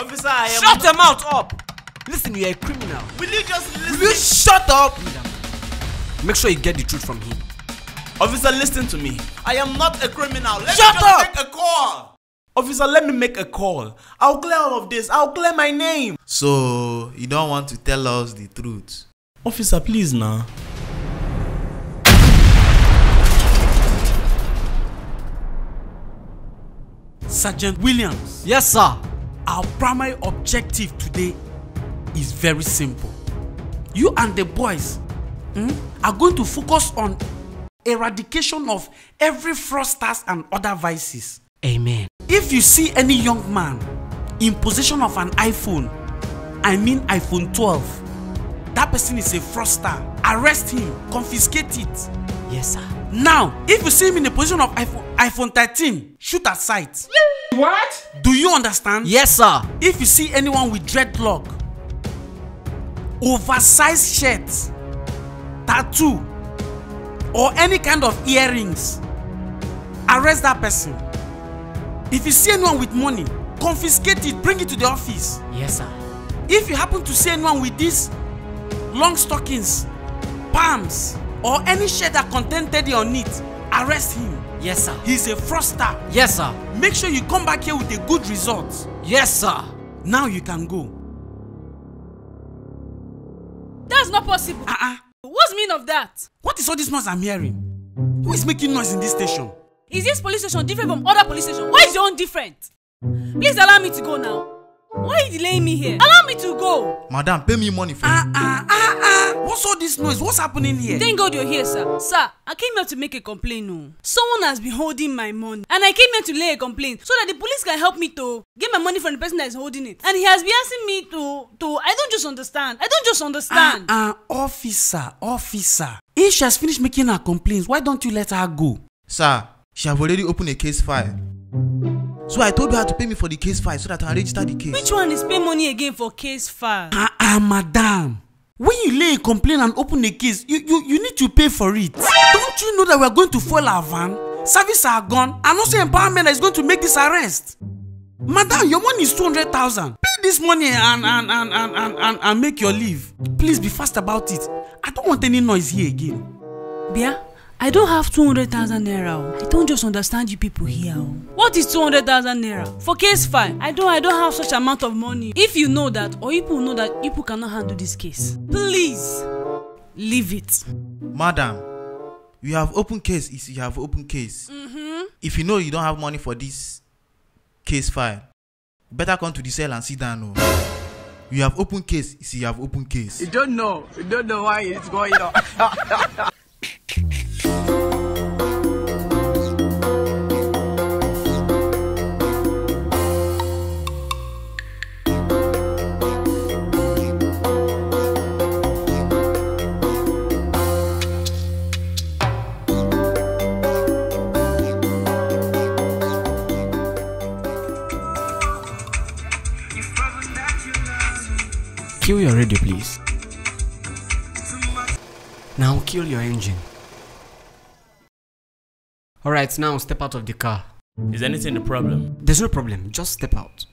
Officer, I am. Shut the mouth up! Listen, you're a criminal. Will you just listen? Will you shut up? Make sure you get the truth from him. Officer, listen to me. I am not a criminal. Let me just make a call. Officer, let me make a call. I'll clear all of this. I'll clear my name. So, you don't want to tell us the truth? Officer, please now. Sergeant Williams. Yes, sir. Our primary objective today is very simple. You and the boys are going to focus on eradication of every fraudsters and other vices. Amen. If you see any young man in possession of an iPhone, I mean iPhone 12, that person is a fraudster. Arrest him, confiscate it. Yes, sir. Now, if you see him in the position of iPhone 13, shoot at sight. What? Do you understand? Yes, sir. If you see anyone with dreadlock, oversized shirts, tattoo, or any kind of earrings, arrest that person. If you see anyone with money, confiscate it, bring it to the office. Yes, sir. If you happen to see anyone with these long stockings, palms, or any shirt that contains teddy on it, arrest him. Yes, sir. He's a fraudster. Yes, sir. Make sure you come back here with a good result. Yes, sir. Now you can go. That's not possible. What's the mean of that? What is all this noise I'm hearing? Who is making noise in this station? Is this police station different from other police stations? Why is your own different? Please allow me to go now. Why are you delaying me here? Allow me to go. Madam, pay me money for you. What's all this noise? What's happening here? Thank God you're here, sir. Sir, I came here to make a complaint. No. Someone has been holding my money. And I came here to lay a complaint so that the police can help me to get my money from the person that is holding it. And he has been asking me to I don't just understand. I don't just understand. Officer. If she has finished making her complaints, why don't you let her go? Sir, she have already opened a case file. So I told her to pay me for the case file so that I can register the case. Which one is pay money again for case file? Madam. When you lay a complaint and open a case, you need to pay for it. Don't you know that we are going to foil our van, service our gun, and also empowerment that is going to make this arrest? Madam, your money is 200,000. Pay this money and make your leave. Please be fast about it. I don't want any noise here again. Bia, I don't have 200,000 naira. I don't just understand you people here. What is 200,000 naira? For case file, I don't have such amount of money. If you know that, or you people know that, you people cannot handle this case. Please, leave it. Madam, you have open case. You have open case. If you know you don't have money for this case file, better come to the cell and sit down. You have open case. You have open case. You don't know. You don't know why it's going on. Kill your radio, please. Now kill your engine. Alright, now step out of the car. Is anything the problem? There's no problem, just step out.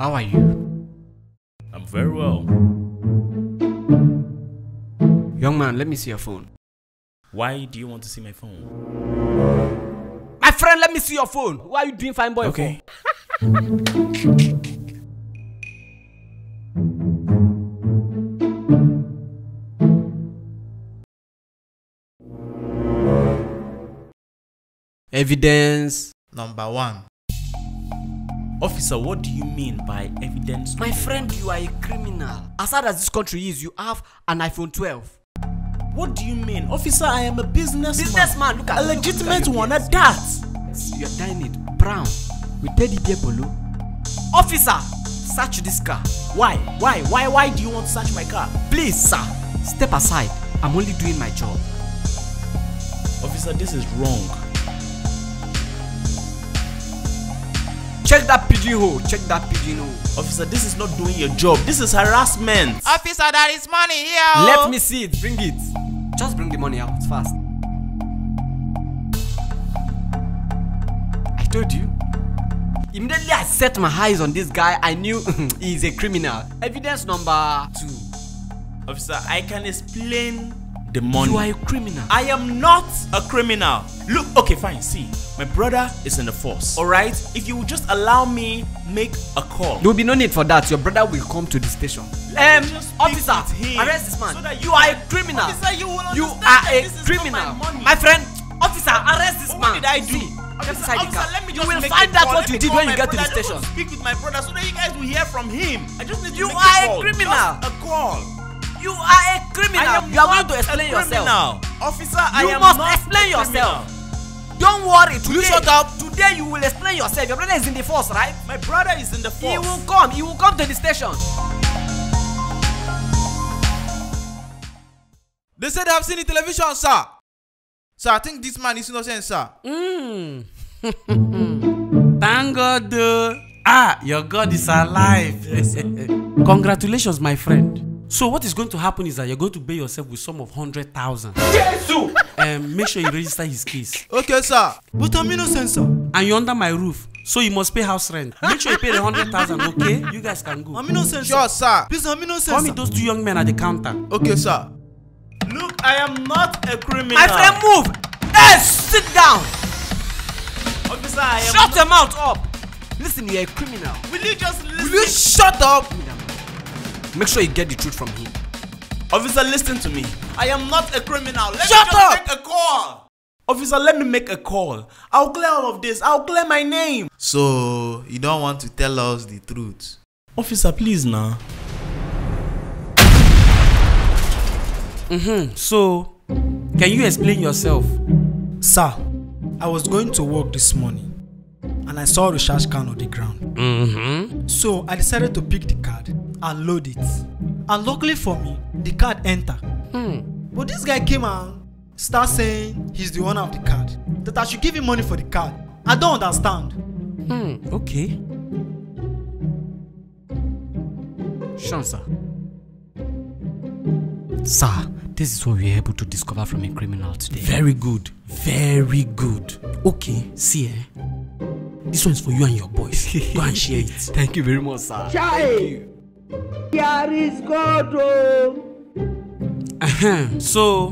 How are you? I'm very well. Young man, let me see your phone. Why do you want to see my phone? My friend, let me see your phone. What are you doing, fine boy? Okay. Evidence number one. Officer, what do you mean by evidence? My friend, you are a criminal. As sad as this country is, you have an iPhone 12. What do you mean? Officer, I am a businessman. Businessman, look at a legitimate one at that. You're dying it. Brown. We tell the people. Officer, search this car. Why? Why do you want to search my car? Please, sir. Step aside. I'm only doing my job. Officer, this is wrong. Check that pigeon hole. Check that pigeon hole. Officer, this is not doing your job. This is harassment. Officer, there is money here. Let me see it. Bring it. Just bring the money out fast. I told you. Immediately I set my eyes on this guy, I knew he's a criminal. Evidence number 2. Officer, I can explain the money. You are a criminal. I am not a criminal. Look, okay, fine, see. My brother is in the force, alright? If you would just allow me, make a call. There will be no need for that. Your brother will come to the station. Officer, arrest this man. So that you are a criminal. Officer, you will understand that this is not my money. My friend, officer, arrest this man. What did I do? See, officer, let me just make a call. You will find out what you did when you get to the station. I just speak with my brother so that you guys will hear from him. I just need you to make a call. You are a criminal. Just a call. You are a criminal. You are going to explain yourself. Officer, I am not a criminal. You must explain yourself. Don't worry. Today, you shut up. Today you will explain yourself. Your brother is in the force, right? My brother is in the force. He will come. He will come to the station. They said they have seen the television, sir. So I think this man is innocent, sir. Thank God. Your God is alive. Yes, sir. Congratulations, my friend. So what is going to happen is that you're going to pay yourself with sum of 100,000. Yes, make sure you register his case. Okay, sir. But I'm innocent, sir. And you're under my roof, so you must pay house rent. Make sure you pay the 100,000, okay? You guys can go. I'm innocent, sure, sir. Please, I'm innocent. Call me those two young men at the counter. Okay, sir. Look, I am not a criminal. My friend, move. Hey, sit down. Officer, I am. Shut your mouth up. Listen, you're a criminal. Will you just listen? Will you shut up? Make sure you get the truth from him. Officer, listen to me. I am not a criminal. Let me just make a call. Officer, let me make a call. I'll clear all of this. I'll clear my name. So, you don't want to tell us the truth? Officer, please now. So, can you explain yourself? Sir, I was going to work this morning and I saw the trash can on the ground. So, I decided to pick the card and load it. And luckily for me, the card entered. But this guy came and started saying he's the owner of the card. That I should give him money for the card. I don't understand. Okay. Shansa. Sir, this is what we were able to discover from a criminal today. Very good. Very good. Okay, see eh? This one is for you and your boys. Go and share it. Thank you very much, sir. Thank you. Here is God. So,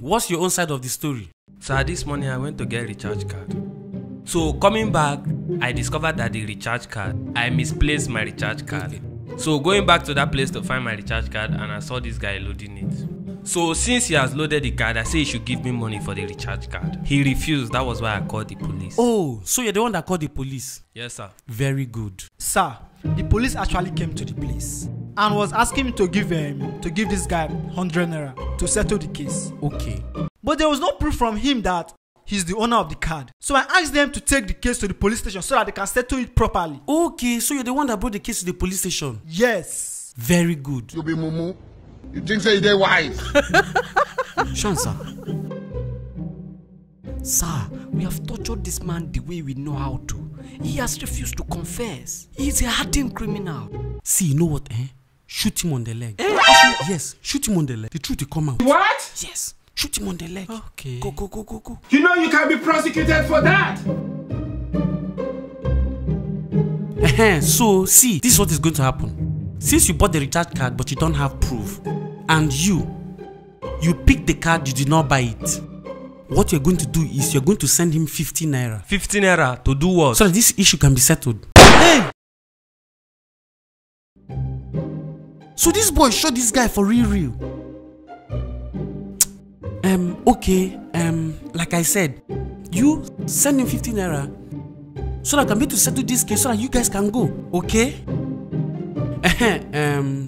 what's your own side of the story? Sir, this morning I went to get a recharge card. So, coming back, I discovered that the recharge card, I misplaced my recharge card. So, going back to that place to find my recharge card and I saw this guy loading it. So, since he has loaded the card, I said he should give me money for the recharge card. He refused. That was why I called the police. Oh, so you're the one that called the police? Yes, sir. Very good. Sir, the police actually came to the place and was asking me to give this guy 100 naira to settle the case. Okay. But there was no proof from him that he's the owner of the card. So I asked them to take the case to the police station so that they can settle it properly. Okay, so you're the one that brought the case to the police station? Yes. Very good. You be mumu. You think so you're wise. Shansa. Sir, we have tortured this man the way we know how to. He has refused to confess. He's a hardened criminal. See, you know what, eh? Shoot him on the leg. Eh? Yes, shoot him on the leg. The truth will come out. What? Yes, shoot him on the leg. Okay. Go, go, go, go, go. You know you can be prosecuted for that. So, see, this is what is going to happen. Since you bought the recharge card, but you don't have proof, and you picked the card, you did not buy it. What you're going to do is you're going to send him 15 naira. 15 naira to do what? So that this issue can be settled. Hey! So this boy shot this guy for real. Okay. Like I said, you send him 15 naira so that I can be to settle this case so that you guys can go. Okay?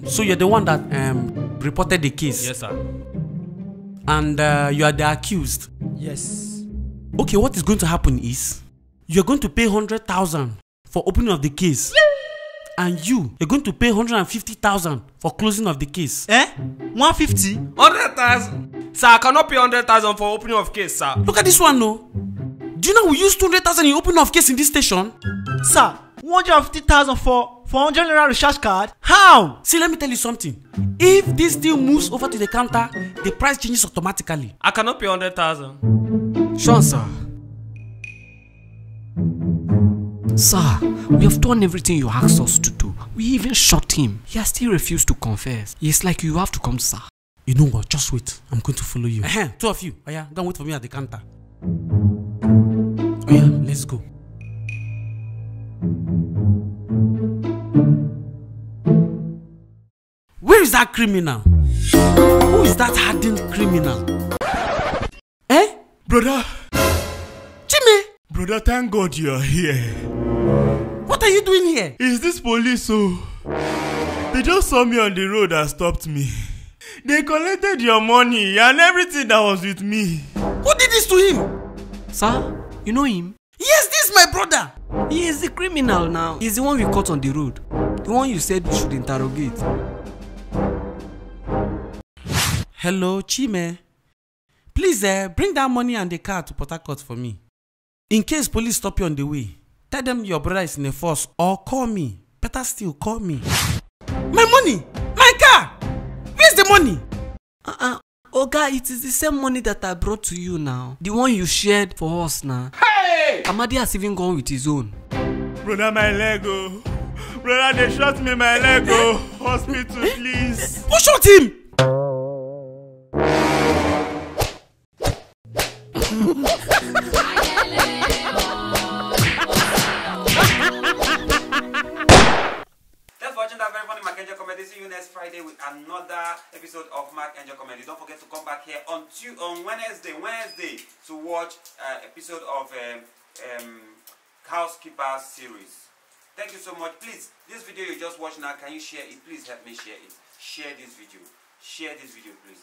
So you're the one that reported the case. Yes, sir. And you are the accused. Yes. Okay, what is going to happen is you are going to pay 100,000 for opening of the case. Yay! And you're going to pay 150,000 for closing of the case. Eh? 150? 100,000? Sir, I cannot pay 100,000 for opening of case, sir. Look at this one, no? Do you know we use 200,000 in opening of case in this station? Sir, 150,000 for 400 naira recharge card? How? See, let me tell you something. If this deal moves over to the counter, the price changes automatically. I cannot pay 100,000. Sean, sir. Sir, we have done everything you asked us to do. We even shot him. He has still refused to confess. It's like you have to come, sir. You know what? Just wait. I'm going to follow you. Two of you. Oh, yeah. Don't wait for me at the counter. Oh, yeah. Let's go. Where is that criminal? Who is that hardened criminal? Eh? Brother. Jimmy. Brother, thank God you are here. What are you doing here? Is this police, so? They just saw me on the road and stopped me. They collected your money and everything that was with me. Who did this to him? Sir, you know him? Yes, this is my brother. He is the criminal now. He's the one we caught on the road. The one you said we should interrogate. Hello, Chime. Please, bring that money and the car to Port Harcourt for me. In case police stop you on the way, tell them your brother is in a force or call me. Better still, call me. My money! My car! Where's the money? Oga, it is the same money that I brought to you now. The one you shared for us now. Hey! Amadi has even gone with his own. Brother, my Lego. Brother, they shot me, my Lego. Hospital, please. Who shot him? Thanks for watching that very funny Mark Angel Comedy. See you next Friday with another episode of Mark Angel Comedy. Don't forget to come back here on Wednesday to watch an episode of Housekeeper series. Thank you so much. Please, this video you just watched now, can you share it? Please help me share it. Share this video. Share this video, please.